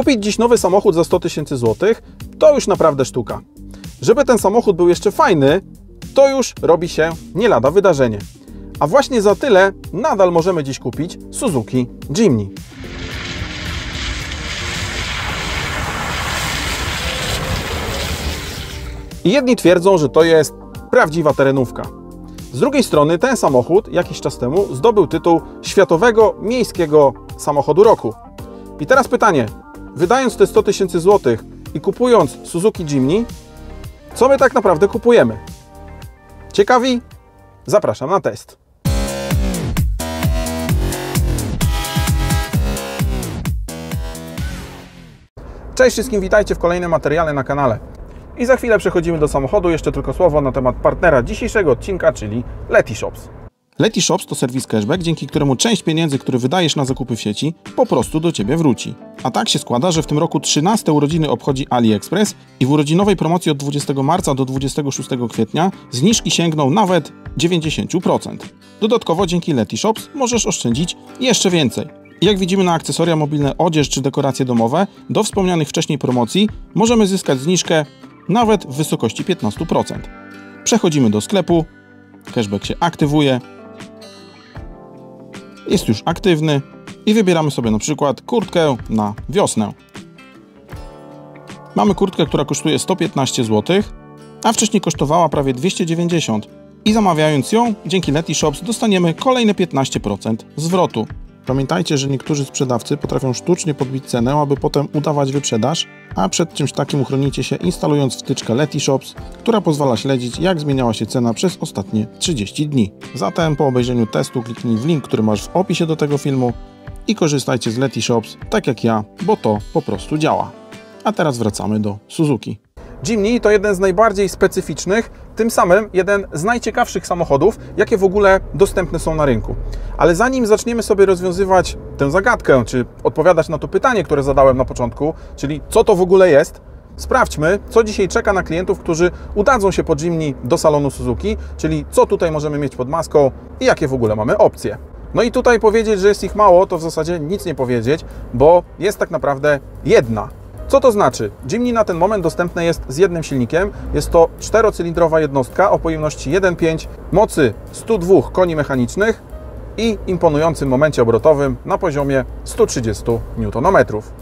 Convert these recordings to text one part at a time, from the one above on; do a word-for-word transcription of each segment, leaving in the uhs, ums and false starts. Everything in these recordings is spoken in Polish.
Kupić dziś nowy samochód za sto tysięcy złotych to już naprawdę sztuka. Żeby ten samochód był jeszcze fajny, to już robi się nie lada wydarzenie. A właśnie za tyle nadal możemy dziś kupić Suzuki Jimny. I jedni twierdzą, że to jest prawdziwa terenówka. Z drugiej strony ten samochód jakiś czas temu zdobył tytuł Światowego Miejskiego Samochodu Roku. I teraz pytanie, wydając te sto tysięcy złotych i kupując Suzuki Jimny, co my tak naprawdę kupujemy? Ciekawi? Zapraszam na test. Cześć wszystkim, witajcie w kolejnym materiale na kanale. I za chwilę przechodzimy do samochodu, jeszcze tylko słowo na temat partnera dzisiejszego odcinka, czyli LetyShops. LetyShops to serwis cashback, dzięki któremu część pieniędzy, które wydajesz na zakupy w sieci, po prostu do Ciebie wróci. A tak się składa, że w tym roku trzynaste urodziny obchodzi AliExpress i w urodzinowej promocji od dwudziestego marca do dwudziestego szóstego kwietnia zniżki sięgną nawet dziewięćdziesiąt procent. Dodatkowo dzięki LetyShops możesz oszczędzić jeszcze więcej. Jak widzimy na akcesoria mobilne, odzież czy dekoracje domowe, do wspomnianych wcześniej promocji możemy zyskać zniżkę nawet w wysokości piętnaście procent. Przechodzimy do sklepu, cashback się aktywuje, jest już aktywny i wybieramy sobie na przykład kurtkę na wiosnę. Mamy kurtkę, która kosztuje sto piętnaście złotych, a wcześniej kosztowała prawie dwieście dziewięćdziesiąt i zamawiając ją dzięki LetyShops dostaniemy kolejne piętnaście procent zwrotu. Pamiętajcie, że niektórzy sprzedawcy potrafią sztucznie podbić cenę, aby potem udawać wyprzedaż, a przed czymś takim uchronicie się instalując wtyczkę LetyShops, która pozwala śledzić, jak zmieniała się cena przez ostatnie trzydzieści dni. Zatem po obejrzeniu testu kliknij w link, który masz w opisie do tego filmu i korzystajcie z LetyShops tak jak ja, bo to po prostu działa. A teraz wracamy do Suzuki. Jimny to jeden z najbardziej specyficznych, tym samym jeden z najciekawszych samochodów, jakie w ogóle dostępne są na rynku. Ale zanim zaczniemy sobie rozwiązywać tę zagadkę, czy odpowiadać na to pytanie, które zadałem na początku, czyli co to w ogóle jest, sprawdźmy, co dzisiaj czeka na klientów, którzy udadzą się po Jimny do salonu Suzuki, czyli co tutaj możemy mieć pod maską i jakie w ogóle mamy opcje. No i tutaj powiedzieć, że jest ich mało, to w zasadzie nic nie powiedzieć, bo jest tak naprawdę jedna. Co to znaczy? Jimny na ten moment dostępne jest z jednym silnikiem. Jest to czterocylindrowa jednostka o pojemności jeden przecinek pięć, mocy stu dwóch koni mechanicznych i imponującym momencie obrotowym na poziomie stu trzydziestu niutonometrów.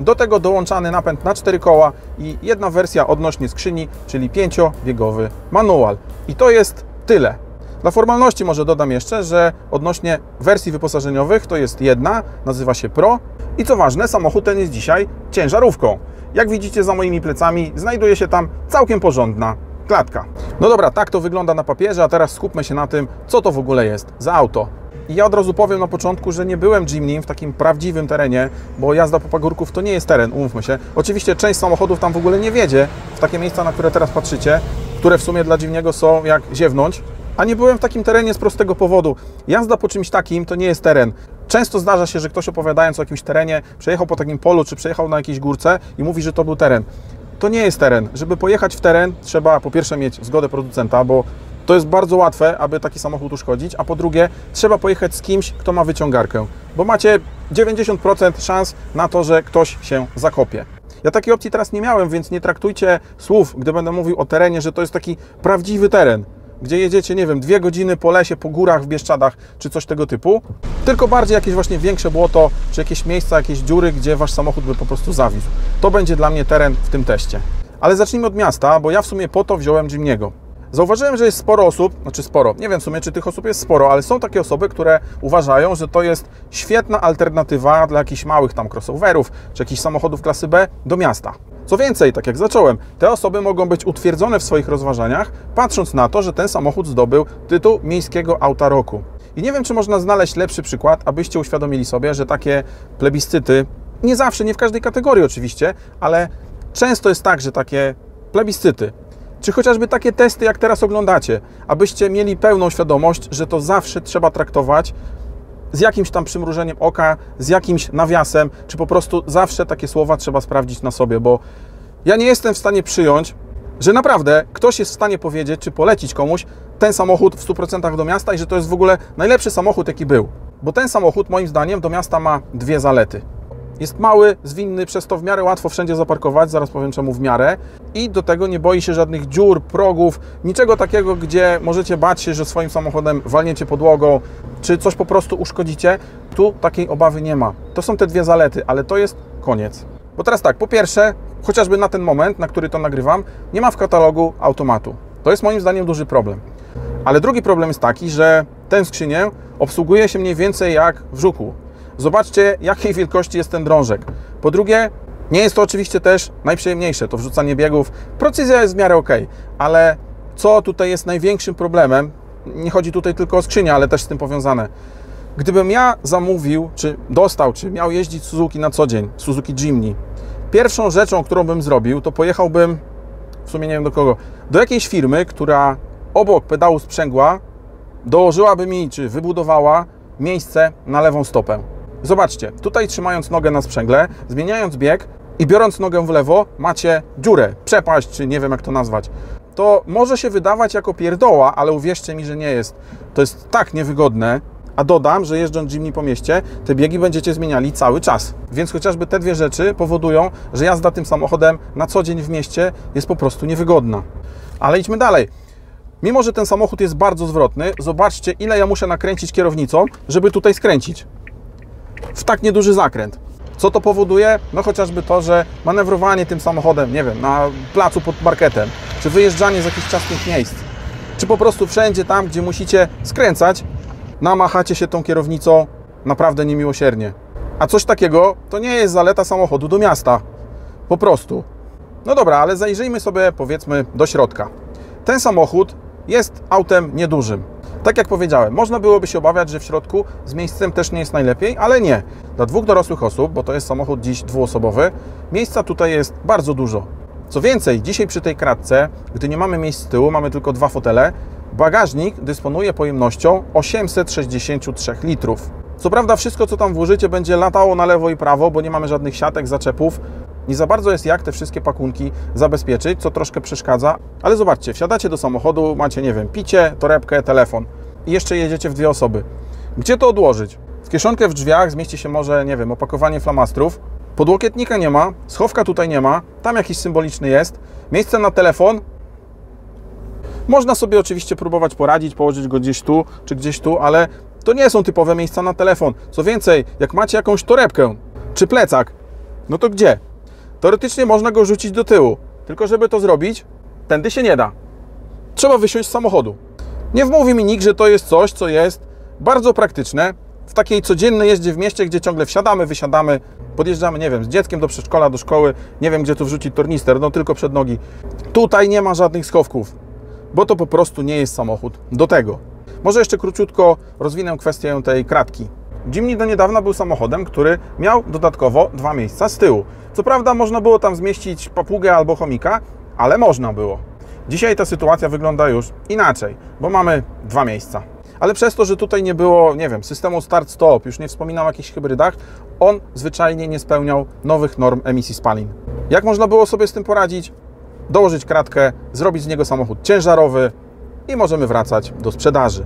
Do tego dołączany napęd na cztery koła i jedna wersja odnośnie skrzyni, czyli pięciobiegowy manual. I to jest tyle. Dla formalności może dodam jeszcze, że odnośnie wersji wyposażeniowych to jest jedna, nazywa się Pro i co ważne, samochód ten jest dzisiaj ciężarówką. Jak widzicie za moimi plecami znajduje się tam całkiem porządna klatka. No dobra, tak to wygląda na papierze, a teraz skupmy się na tym, co to w ogóle jest za auto. I ja od razu powiem na początku, że nie byłem Jimnym w takim prawdziwym terenie, bo jazda po pagórków to nie jest teren, umówmy się. Oczywiście część samochodów tam w ogóle nie wjedzie, w takie miejsca, na które teraz patrzycie, które w sumie dla Jimnego są jak ziewnąć. A nie byłem w takim terenie z prostego powodu. Jazda po czymś takim to nie jest teren. Często zdarza się, że ktoś opowiadając o jakimś terenie przejechał po takim polu, czy przejechał na jakiejś górce i mówi, że to był teren. To nie jest teren. Żeby pojechać w teren, trzeba po pierwsze mieć zgodę producenta, bo to jest bardzo łatwe, aby taki samochód uszkodzić, a po drugie trzeba pojechać z kimś, kto ma wyciągarkę, bo macie dziewięćdziesiąt procent szans na to, że ktoś się zakopie. Ja takiej opcji teraz nie miałem, więc nie traktujcie słów, gdy będę mówił o terenie, że to jest taki prawdziwy teren, gdzie jedziecie, nie wiem, dwie godziny po lesie, po górach, w Bieszczadach, czy coś tego typu, tylko bardziej jakieś właśnie większe błoto, czy jakieś miejsca, jakieś dziury, gdzie Wasz samochód by po prostu zawisł. To będzie dla mnie teren w tym teście. Ale zacznijmy od miasta, bo ja w sumie po to wziąłem Jimnego. Zauważyłem, że jest sporo osób, znaczy sporo, nie wiem w sumie, czy tych osób jest sporo, ale są takie osoby, które uważają, że to jest świetna alternatywa dla jakichś małych tam crossoverów, czy jakichś samochodów klasy B do miasta. Co więcej, tak jak zacząłem, te osoby mogą być utwierdzone w swoich rozważaniach, patrząc na to, że ten samochód zdobył tytuł Miejskiego Auta Roku. I nie wiem, czy można znaleźć lepszy przykład, abyście uświadomili sobie, że takie plebiscyty, nie zawsze, nie w każdej kategorii oczywiście, ale często jest tak, że takie plebiscyty, czy chociażby takie testy, jak teraz oglądacie, abyście mieli pełną świadomość, że to zawsze trzeba traktować z jakimś tam przymrużeniem oka, z jakimś nawiasem, czy po prostu zawsze takie słowa trzeba sprawdzić na sobie, bo ja nie jestem w stanie przyjąć, że naprawdę ktoś jest w stanie powiedzieć, czy polecić komuś ten samochód w stu procentach do miasta i że to jest w ogóle najlepszy samochód, jaki był. Bo ten samochód moim zdaniem do miasta ma dwie zalety. Jest mały, zwinny, przez to w miarę łatwo wszędzie zaparkować, zaraz powiem czemu w miarę. I do tego nie boi się żadnych dziur, progów, niczego takiego, gdzie możecie bać się, że swoim samochodem walniecie podłogą, czy coś po prostu uszkodzicie. Tu takiej obawy nie ma. To są te dwie zalety, ale to jest koniec. Bo teraz tak, po pierwsze, chociażby na ten moment, na który to nagrywam, nie ma w katalogu automatu. To jest moim zdaniem duży problem. Ale drugi problem jest taki, że tę skrzynię obsługuje się mniej więcej jak w Żuku. Zobaczcie, jakiej wielkości jest ten drążek. Po drugie, nie jest to oczywiście też najprzyjemniejsze, to wrzucanie biegów. Precyzja jest w miarę ok, ale co tutaj jest największym problemem, nie chodzi tutaj tylko o skrzynię, ale też z tym powiązane. Gdybym ja zamówił, czy dostał, czy miał jeździć Suzuki na co dzień, Suzuki Jimny, pierwszą rzeczą, którą bym zrobił, to pojechałbym, w sumie nie wiem do kogo, do jakiejś firmy, która obok pedału sprzęgła dołożyłaby mi, czy wybudowała miejsce na lewą stopę. Zobaczcie, tutaj trzymając nogę na sprzęgle, zmieniając bieg i biorąc nogę w lewo, macie dziurę, przepaść, czy nie wiem jak to nazwać. To może się wydawać jako pierdoła, ale uwierzcie mi, że nie jest. To jest tak niewygodne, a dodam, że jeżdżąc Jimny po mieście, te biegi będziecie zmieniali cały czas. Więc chociażby te dwie rzeczy powodują, że jazda tym samochodem na co dzień w mieście jest po prostu niewygodna. Ale idźmy dalej. Mimo że ten samochód jest bardzo zwrotny, zobaczcie, ile ja muszę nakręcić kierownicą, żeby tutaj skręcić. W tak nieduży zakręt. Co to powoduje? No chociażby to, że manewrowanie tym samochodem, nie wiem, na placu pod marketem, czy wyjeżdżanie z jakichś ciasnych miejsc, czy po prostu wszędzie tam, gdzie musicie skręcać, namachacie się tą kierownicą naprawdę niemiłosiernie. A coś takiego to nie jest zaleta samochodu do miasta. Po prostu. No dobra, ale zajrzyjmy sobie, powiedzmy, do środka. Ten samochód jest autem niedużym. Tak jak powiedziałem, można byłoby się obawiać, że w środku z miejscem też nie jest najlepiej, ale nie. Dla dwóch dorosłych osób, bo to jest samochód dziś dwuosobowy, miejsca tutaj jest bardzo dużo. Co więcej, dzisiaj przy tej kratce, gdy nie mamy miejsc z tyłu, mamy tylko dwa fotele, bagażnik dysponuje pojemnością osiemset sześćdziesiąt trzy litrów. Co prawda wszystko, co tam włożycie, będzie latało na lewo i prawo, bo nie mamy żadnych siatek, zaczepów. Nie za bardzo jest jak te wszystkie pakunki zabezpieczyć, co troszkę przeszkadza. Ale zobaczcie, wsiadacie do samochodu, macie, nie wiem, picie, torebkę, telefon i jeszcze jedziecie w dwie osoby. Gdzie to odłożyć? W kieszonkę w drzwiach zmieści się może, nie wiem, opakowanie flamastrów. Podłokietnika nie ma, schowka tutaj nie ma, tam jakiś symboliczny jest. Miejsce na telefon. Można sobie oczywiście próbować poradzić, położyć go gdzieś tu czy gdzieś tu, ale to nie są typowe miejsca na telefon. Co więcej, jak macie jakąś torebkę czy plecak, no to gdzie? Teoretycznie można go rzucić do tyłu, tylko żeby to zrobić, tędy się nie da. Trzeba wysiąść z samochodu. Nie wmówi mi nikt, że to jest coś, co jest bardzo praktyczne w takiej codziennej jeździe w mieście, gdzie ciągle wsiadamy, wysiadamy, podjeżdżamy, nie wiem, z dzieckiem do przedszkola, do szkoły, nie wiem, gdzie tu wrzucić tornister, no tylko przed nogi. Tutaj nie ma żadnych schowków, bo to po prostu nie jest samochód do tego. Może jeszcze króciutko rozwinę kwestię tej kratki. Jimny do niedawna był samochodem, który miał dodatkowo dwa miejsca z tyłu. Co prawda można było tam zmieścić papugę albo chomika, ale można było. Dzisiaj ta sytuacja wygląda już inaczej, bo mamy dwa miejsca. Ale przez to, że tutaj nie było, nie wiem, systemu start-stop, już nie wspominam o jakichś hybrydach, on zwyczajnie nie spełniał nowych norm emisji spalin. Jak można było sobie z tym poradzić? Dołożyć kratkę, zrobić z niego samochód ciężarowy i możemy wracać do sprzedaży.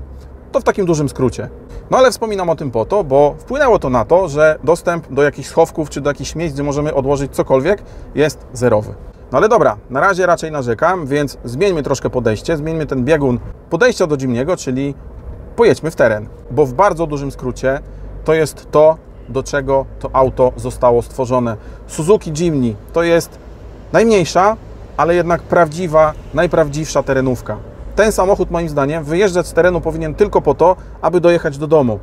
To w takim dużym skrócie. No ale wspominam o tym po to, bo wpłynęło to na to, że dostęp do jakichś schowków czy do jakichś miejsc, gdzie możemy odłożyć cokolwiek, jest zerowy. No ale dobra, na razie raczej narzekam, więc zmieńmy troszkę podejście, zmieńmy ten biegun podejścia do Jimny'ego, czyli pojedźmy w teren. Bo w bardzo dużym skrócie to jest to, do czego to auto zostało stworzone. Suzuki Jimny to jest najmniejsza, ale jednak prawdziwa, najprawdziwsza terenówka. Ten samochód moim zdaniem wyjeżdżać z terenu powinien tylko po to, aby dojechać do domu.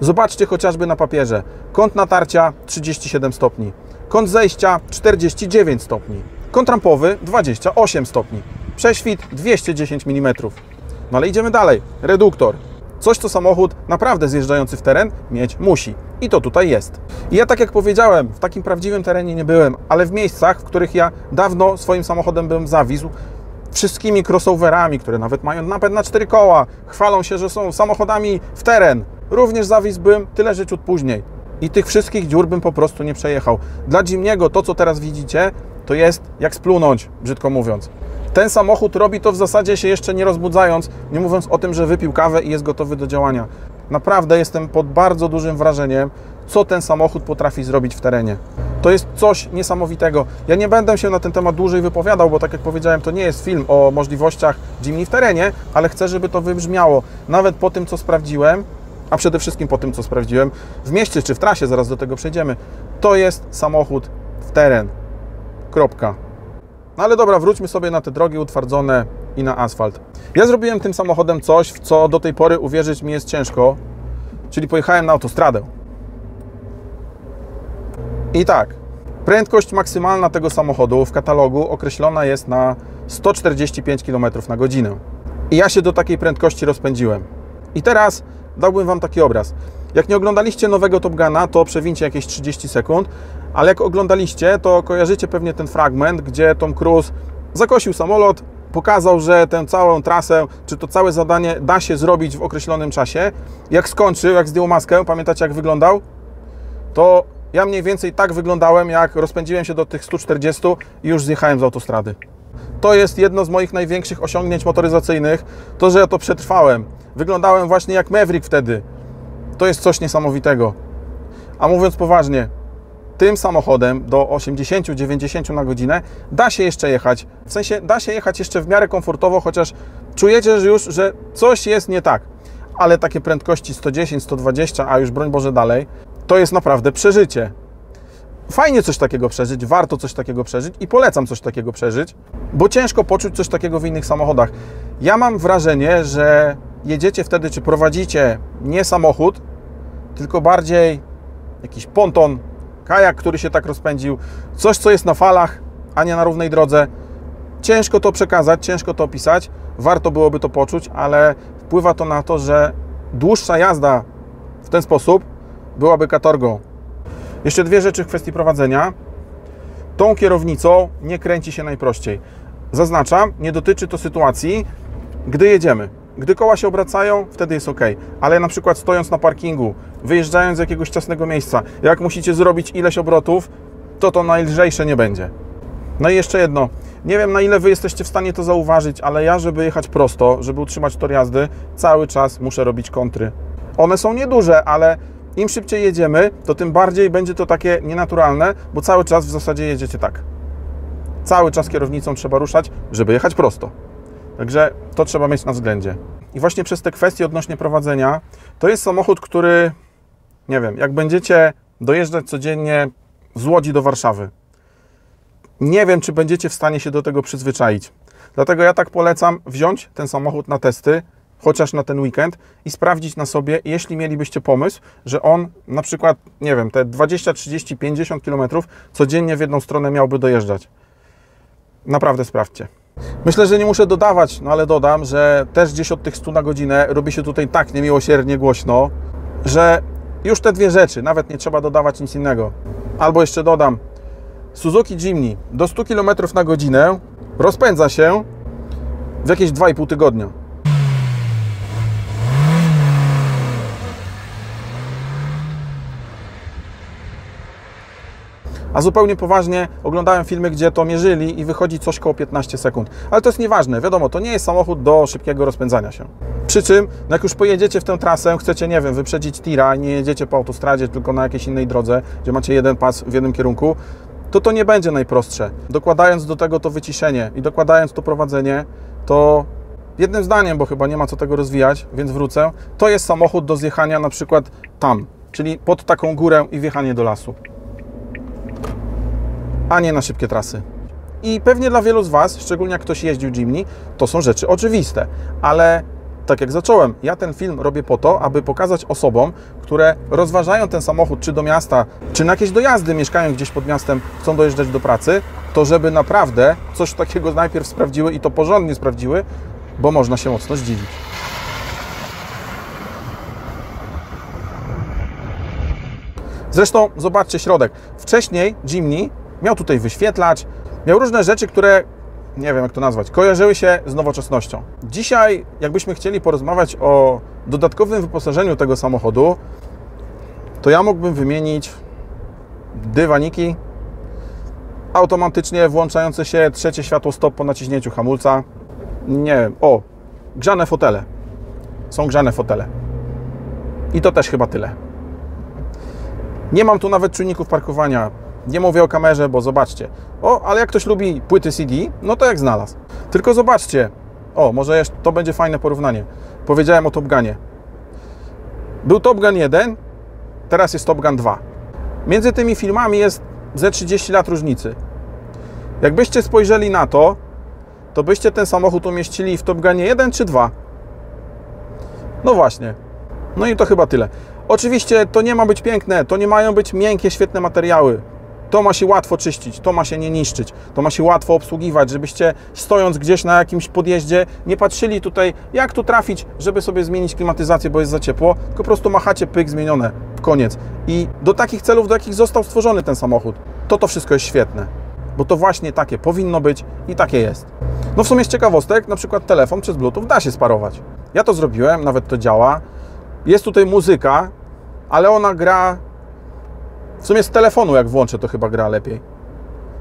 Zobaczcie chociażby na papierze. Kąt natarcia trzydzieści siedem stopni. Kąt zejścia czterdzieści dziewięć stopni. Kąt rampowy dwadzieścia osiem stopni. Prześwit dwieście dziesięć milimetrów. No ale idziemy dalej. Reduktor. Coś, co samochód naprawdę zjeżdżający w teren mieć musi. I to tutaj jest. I ja tak jak powiedziałem, w takim prawdziwym terenie nie byłem, ale w miejscach, w których ja dawno swoim samochodem bym zawisł, wszystkimi crossoverami, które nawet mają napęd na cztery koła, chwalą się, że są samochodami w teren. Również zawisłbym tyle że ciut później. I tych wszystkich dziur bym po prostu nie przejechał. Dla Jimny'ego to, co teraz widzicie, to jest jak splunąć, brzydko mówiąc. Ten samochód robi to w zasadzie się jeszcze nie rozbudzając, nie mówiąc o tym, że wypił kawę i jest gotowy do działania. Naprawdę jestem pod bardzo dużym wrażeniem, co ten samochód potrafi zrobić w terenie. To jest coś niesamowitego. Ja nie będę się na ten temat dłużej wypowiadał, bo tak jak powiedziałem, to nie jest film o możliwościach Jimny w terenie, ale chcę, żeby to wybrzmiało. Nawet po tym, co sprawdziłem, a przede wszystkim po tym, co sprawdziłem w mieście czy w trasie, zaraz do tego przejdziemy, to jest samochód w teren. Kropka. No ale dobra, wróćmy sobie na te drogi utwardzone i na asfalt. Ja zrobiłem tym samochodem coś, w co do tej pory uwierzyć mi jest ciężko, czyli pojechałem na autostradę. I tak, prędkość maksymalna tego samochodu w katalogu określona jest na sto czterdzieści pięć kilometrów na godzinę. I ja się do takiej prędkości rozpędziłem. I teraz dałbym Wam taki obraz. Jak nie oglądaliście nowego Top Guna, to przewincie jakieś trzydzieści sekund, ale jak oglądaliście, to kojarzycie pewnie ten fragment, gdzie Tom Cruise zakosił samolot, pokazał, że tę całą trasę, czy to całe zadanie da się zrobić w określonym czasie. Jak skończył, jak zdjął maskę, pamiętacie jak wyglądał? To ja mniej więcej tak wyglądałem, jak rozpędziłem się do tych stu czterdziestu i już zjechałem z autostrady. To jest jedno z moich największych osiągnięć motoryzacyjnych, to, że ja to przetrwałem. Wyglądałem właśnie jak Maverick wtedy. To jest coś niesamowitego. A mówiąc poważnie, tym samochodem do osiemdziesięciu do dziewięćdziesięciu na godzinę da się jeszcze jechać. W sensie da się jechać jeszcze w miarę komfortowo, chociaż czujecie że już, że coś jest nie tak. Ale takie prędkości sto dziesięć, sto dwadzieścia, a już broń Boże dalej, to jest naprawdę przeżycie. Fajnie coś takiego przeżyć, warto coś takiego przeżyć i polecam coś takiego przeżyć, bo ciężko poczuć coś takiego w innych samochodach. Ja mam wrażenie, że jedziecie wtedy, czy prowadzicie nie samochód, tylko bardziej jakiś ponton, kajak, który się tak rozpędził, coś, co jest na falach, a nie na równej drodze. Ciężko to przekazać, ciężko to opisać, warto byłoby to poczuć, ale wpływa to na to, że dłuższa jazda w ten sposób byłaby katorgą. Jeszcze dwie rzeczy w kwestii prowadzenia. Tą kierownicą nie kręci się najprościej. Zaznaczam, nie dotyczy to sytuacji, gdy jedziemy. Gdy koła się obracają, wtedy jest ok, ale na przykład stojąc na parkingu, wyjeżdżając z jakiegoś ciasnego miejsca, jak musicie zrobić ileś obrotów, to to najlżejsze nie będzie. No i jeszcze jedno, nie wiem na ile Wy jesteście w stanie to zauważyć, ale ja, żeby jechać prosto, żeby utrzymać tor jazdy, cały czas muszę robić kontry. One są nieduże, ale im szybciej jedziemy, to tym bardziej będzie to takie nienaturalne, bo cały czas w zasadzie jedziecie tak. Cały czas kierownicą trzeba ruszać, żeby jechać prosto. Także to trzeba mieć na względzie. I właśnie przez te kwestie odnośnie prowadzenia, to jest samochód, który, nie wiem, jak będziecie dojeżdżać codziennie z Łodzi do Warszawy, nie wiem, czy będziecie w stanie się do tego przyzwyczaić. Dlatego ja tak polecam wziąć ten samochód na testy, chociaż na ten weekend i sprawdzić na sobie, jeśli mielibyście pomysł, że on na przykład, nie wiem, te dwadzieścia, trzydzieści, pięćdziesiąt kilometrów codziennie w jedną stronę miałby dojeżdżać. Naprawdę sprawdźcie. Myślę, że nie muszę dodawać, no ale dodam, że też gdzieś od tych stu na godzinę robi się tutaj tak niemiłosiernie głośno, że już te dwie rzeczy, nawet nie trzeba dodawać nic innego. Albo jeszcze dodam, Suzuki Jimny do stu kilometrów na godzinę rozpędza się w jakieś dwa i pół tygodnia. A zupełnie poważnie oglądałem filmy, gdzie to mierzyli i wychodzi coś koło piętnaście sekund. Ale to jest nieważne, wiadomo, to nie jest samochód do szybkiego rozpędzania się. Przy czym, jak już pojedziecie w tę trasę, chcecie, nie wiem, wyprzedzić tira, nie jedziecie po autostradzie, tylko na jakiejś innej drodze, gdzie macie jeden pas w jednym kierunku, to to nie będzie najprostsze. Dokładając do tego to wyciszenie i dokładając to prowadzenie, to jednym zdaniem, bo chyba nie ma co tego rozwijać, więc wrócę, to jest samochód do zjechania na przykład tam, czyli pod taką górę i wjechanie do lasu. A nie na szybkie trasy. I pewnie dla wielu z Was, szczególnie jak ktoś jeździł Jimny, to są rzeczy oczywiste, ale tak jak zacząłem, ja ten film robię po to, aby pokazać osobom, które rozważają ten samochód czy do miasta, czy na jakieś dojazdy, mieszkają gdzieś pod miastem, chcą dojeżdżać do pracy, to żeby naprawdę coś takiego najpierw sprawdziły i to porządnie sprawdziły, bo można się mocno zdziwić. Zresztą zobaczcie środek. Wcześniej Jimny miał tutaj wyświetlacz, miał różne rzeczy, które, nie wiem jak to nazwać, kojarzyły się z nowoczesnością. Dzisiaj, jakbyśmy chcieli porozmawiać o dodatkowym wyposażeniu tego samochodu, to ja mógłbym wymienić dywaniki, automatycznie włączające się trzecie światło stop po naciśnięciu hamulca, nie wiem, o, grzane fotele. Są grzane fotele. I to też chyba tyle. Nie mam tu nawet czujników parkowania. Nie mówię o kamerze, bo zobaczcie. O, ale jak ktoś lubi płyty C D, no to jak znalazł. Tylko zobaczcie. O, może jeszcze, to będzie fajne porównanie. Powiedziałem o Top Gunie. Był Top Gun jeden, teraz jest Top Gun dwa. Między tymi filmami jest ze trzydzieści lat różnicy. Jakbyście spojrzeli na to, to byście ten samochód umieścili w Top Gunie jeden czy dwa. No właśnie. No i to chyba tyle. Oczywiście to nie ma być piękne, to nie mają być miękkie, świetne materiały. To ma się łatwo czyścić, to ma się nie niszczyć, to ma się łatwo obsługiwać, żebyście stojąc gdzieś na jakimś podjeździe nie patrzyli tutaj, jak tu trafić, żeby sobie zmienić klimatyzację, bo jest za ciepło, tylko po prostu machacie, pyk, zmienione, koniec. I do takich celów, do jakich został stworzony ten samochód, to to wszystko jest świetne, bo to właśnie takie powinno być i takie jest. No w sumie z ciekawostek, na przykład telefon przez Bluetooth da się sparować. Ja to zrobiłem, nawet to działa. Jest tutaj muzyka, ale ona gra... W sumie z telefonu, jak włączę, to chyba gra lepiej.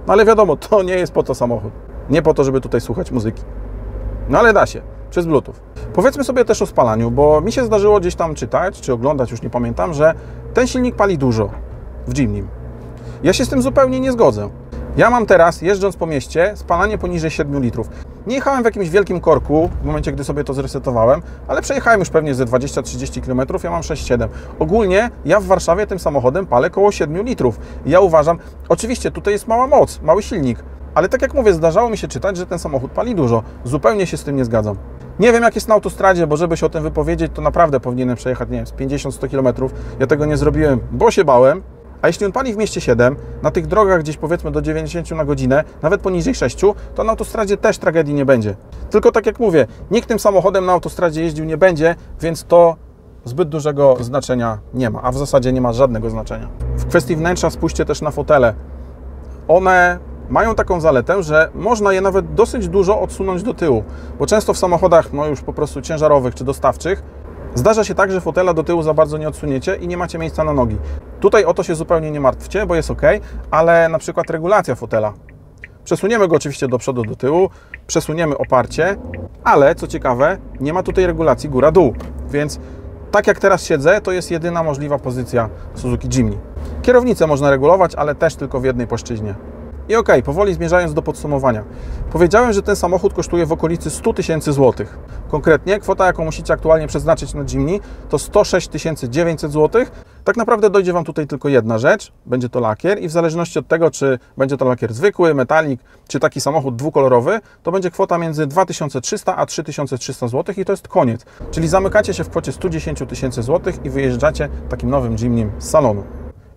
No ale wiadomo, to nie jest po to samochód. Nie po to, żeby tutaj słuchać muzyki. No ale da się, przez Bluetooth. Powiedzmy sobie też o spalaniu, bo mi się zdarzyło gdzieś tam czytać, czy oglądać, już nie pamiętam, że ten silnik pali dużo w Jimnym. Ja się z tym zupełnie nie zgodzę. Ja mam teraz, jeżdżąc po mieście, spalanie poniżej siedmiu litrów. Nie jechałem w jakimś wielkim korku, w momencie, gdy sobie to zresetowałem, ale przejechałem już pewnie ze dwadzieścia trzydzieści kilometrów, ja mam sześć siedem. Ogólnie ja w Warszawie tym samochodem palę koło siedmiu litrów. Ja uważam, oczywiście tutaj jest mała moc, mały silnik, ale tak jak mówię, zdarzało mi się czytać, że ten samochód pali dużo. Zupełnie się z tym nie zgadzam. Nie wiem, jak jest na autostradzie, bo żeby się o tym wypowiedzieć, to naprawdę powinienem przejechać, nie wiem, z pięćdziesiąt do stu kilometrów. Ja tego nie zrobiłem, bo się bałem. A jeśli on pali w mieście siedem, na tych drogach gdzieś powiedzmy do dziewięćdziesięciu na godzinę, nawet poniżej sześciu, to na autostradzie też tragedii nie będzie. Tylko tak jak mówię, nikt tym samochodem na autostradzie jeździł nie będzie, więc to zbyt dużego znaczenia nie ma, a w zasadzie nie ma żadnego znaczenia. W kwestii wnętrza spójrzcie też na fotele. One mają taką zaletę, że można je nawet dosyć dużo odsunąć do tyłu, bo często w samochodach, no już po prostu ciężarowych czy dostawczych, zdarza się tak, że fotela do tyłu za bardzo nie odsuniecie i nie macie miejsca na nogi. Tutaj o to się zupełnie nie martwcie, bo jest ok, ale na przykład regulacja fotela. Przesuniemy go oczywiście do przodu, do tyłu, przesuniemy oparcie, ale co ciekawe, nie ma tutaj regulacji góra-dół, więc tak jak teraz siedzę, to jest jedyna możliwa pozycja Suzuki Jimny. Kierownicę można regulować, ale też tylko w jednej płaszczyźnie. I ok, powoli zmierzając do podsumowania. Powiedziałem, że ten samochód kosztuje w okolicy stu tysięcy złotych. Konkretnie kwota, jaką musicie aktualnie przeznaczyć na Jimny, to sto sześć tysięcy dziewięćset złotych. Tak naprawdę dojdzie Wam tutaj tylko jedna rzecz, będzie to lakier i w zależności od tego, czy będzie to lakier zwykły, metalik, czy taki samochód dwukolorowy, to będzie kwota między dwa tysiące trzysta a trzy tysiące trzysta złotych i to jest koniec. Czyli zamykacie się w kwocie stu dziesięciu tysięcy złotych i wyjeżdżacie takim nowym Jimnym z salonu.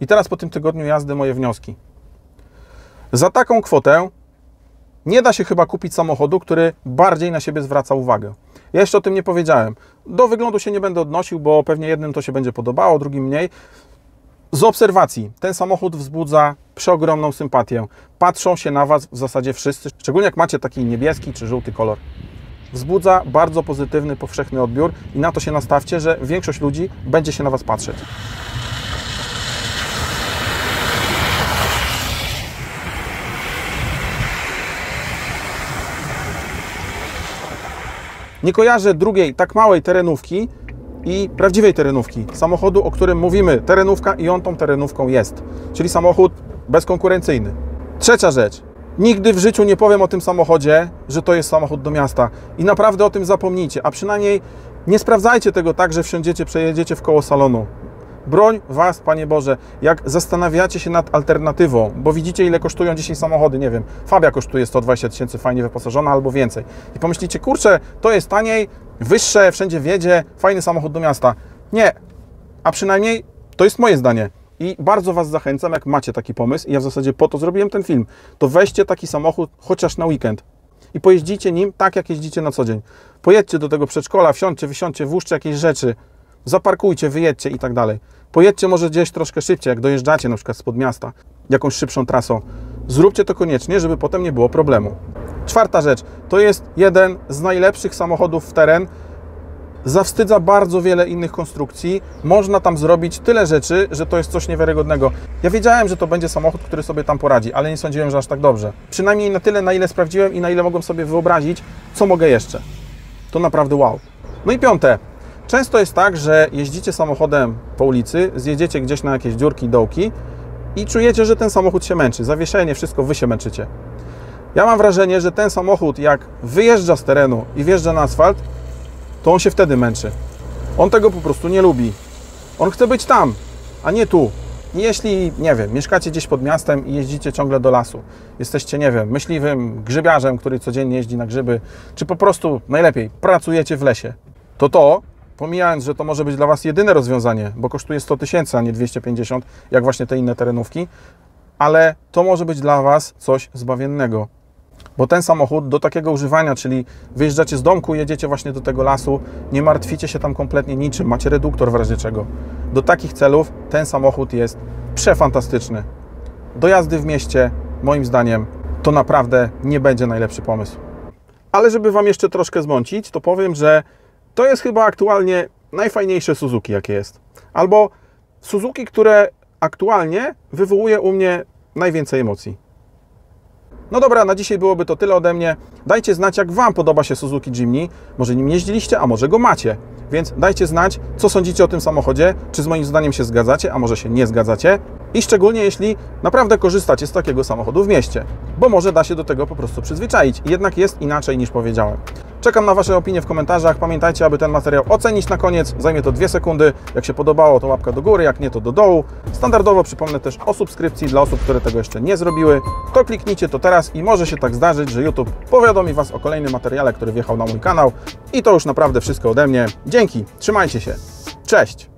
I teraz po tym tygodniu jazdy moje wnioski. Za taką kwotę nie da się chyba kupić samochodu, który bardziej na siebie zwraca uwagę. Ja jeszcze o tym nie powiedziałem. Do wyglądu się nie będę odnosił, bo pewnie jednym to się będzie podobało, drugim mniej. Z obserwacji ten samochód wzbudza przeogromną sympatię. Patrzą się na Was w zasadzie wszyscy, szczególnie jak macie taki niebieski czy żółty kolor. Wzbudza bardzo pozytywny, powszechny odbiór i na to się nastawcie, że większość ludzi będzie się na Was patrzeć. Nie kojarzę drugiej, tak małej terenówki i prawdziwej terenówki. Samochodu, o którym mówimy, terenówka i on tą terenówką jest. Czyli samochód bezkonkurencyjny. Trzecia rzecz. Nigdy w życiu nie powiem o tym samochodzie, że to jest samochód do miasta. I naprawdę o tym zapomnijcie, a przynajmniej nie sprawdzajcie tego tak, że wsiądziecie, przejedziecie w koło salonu. Broń Was, Panie Boże, jak zastanawiacie się nad alternatywą, bo widzicie, ile kosztują dzisiaj samochody, nie wiem, Fabia kosztuje sto dwadzieścia tysięcy, fajnie wyposażona albo więcej. I pomyślicie, kurczę, to jest taniej, wyższe, wszędzie wiedzie, fajny samochód do miasta. Nie, a przynajmniej to jest moje zdanie. I bardzo Was zachęcam, jak macie taki pomysł, i ja w zasadzie po to zrobiłem ten film, to weźcie taki samochód chociaż na weekend. I pojeździcie nim tak, jak jeździcie na co dzień. Pojedźcie do tego przedszkola, wsiądźcie, wysiądźcie, włóżcie jakieś rzeczy, zaparkujcie, wyjedźcie i tak dalej. Pojedźcie może gdzieś troszkę szybciej, jak dojeżdżacie na przykład spod miasta, jakąś szybszą trasą. Zróbcie to koniecznie, żeby potem nie było problemu. Czwarta rzecz. To jest jeden z najlepszych samochodów w teren. Zawstydza bardzo wiele innych konstrukcji. Można tam zrobić tyle rzeczy, że to jest coś niewiarygodnego. Ja wiedziałem, że to będzie samochód, który sobie tam poradzi, ale nie sądziłem, że aż tak dobrze. Przynajmniej na tyle, na ile sprawdziłem i na ile mogłem sobie wyobrazić, co mogę jeszcze. To naprawdę wow. No i piąte. Często jest tak, że jeździcie samochodem po ulicy, zjedziecie gdzieś na jakieś dziurki, dołki i czujecie, że ten samochód się męczy. Zawieszenie, wszystko, wy się męczycie. Ja mam wrażenie, że ten samochód jak wyjeżdża z terenu i wjeżdża na asfalt, to on się wtedy męczy. On tego po prostu nie lubi. On chce być tam, a nie tu. I jeśli, nie wiem, mieszkacie gdzieś pod miastem i jeździcie ciągle do lasu, jesteście, nie wiem, myśliwym grzybiarzem, który codziennie jeździ na grzyby, czy po prostu, najlepiej, pracujecie w lesie, to to, pomijając, że to może być dla Was jedyne rozwiązanie, bo kosztuje sto tysięcy, a nie dwieście pięćdziesiąt, jak właśnie te inne terenówki, ale to może być dla Was coś zbawiennego. Bo ten samochód do takiego używania, czyli wyjeżdżacie z domku, jedziecie właśnie do tego lasu, nie martwicie się tam kompletnie niczym, macie reduktor w razie czego. Do takich celów ten samochód jest przefantastyczny. Do jazdy w mieście, moim zdaniem, to naprawdę nie będzie najlepszy pomysł. Ale żeby Wam jeszcze troszkę zmącić, to powiem, że to jest chyba aktualnie najfajniejsze Suzuki, jakie jest. Albo Suzuki, które aktualnie wywołuje u mnie najwięcej emocji. No dobra, na dzisiaj byłoby to tyle ode mnie. Dajcie znać, jak Wam podoba się Suzuki Jimny. Może nim jeździliście, a może go macie. Więc dajcie znać, co sądzicie o tym samochodzie, czy z moim zdaniem się zgadzacie, a może się nie zgadzacie. I szczególnie, jeśli naprawdę korzystacie z takiego samochodu w mieście. Bo może da się do tego po prostu przyzwyczaić. I jednak jest inaczej, niż powiedziałem. Czekam na Wasze opinie w komentarzach. Pamiętajcie, aby ten materiał ocenić na koniec. Zajmie to dwie sekundy. Jak się podobało, to łapka do góry, jak nie, to do dołu. Standardowo przypomnę też o subskrypcji dla osób, które tego jeszcze nie zrobiły. To kliknijcie to teraz i może się tak zdarzyć, że YouTube powiadomi Was o kolejnym materiale, który wjechał na mój kanał. I to już naprawdę wszystko ode mnie. Dzięki, trzymajcie się. Cześć!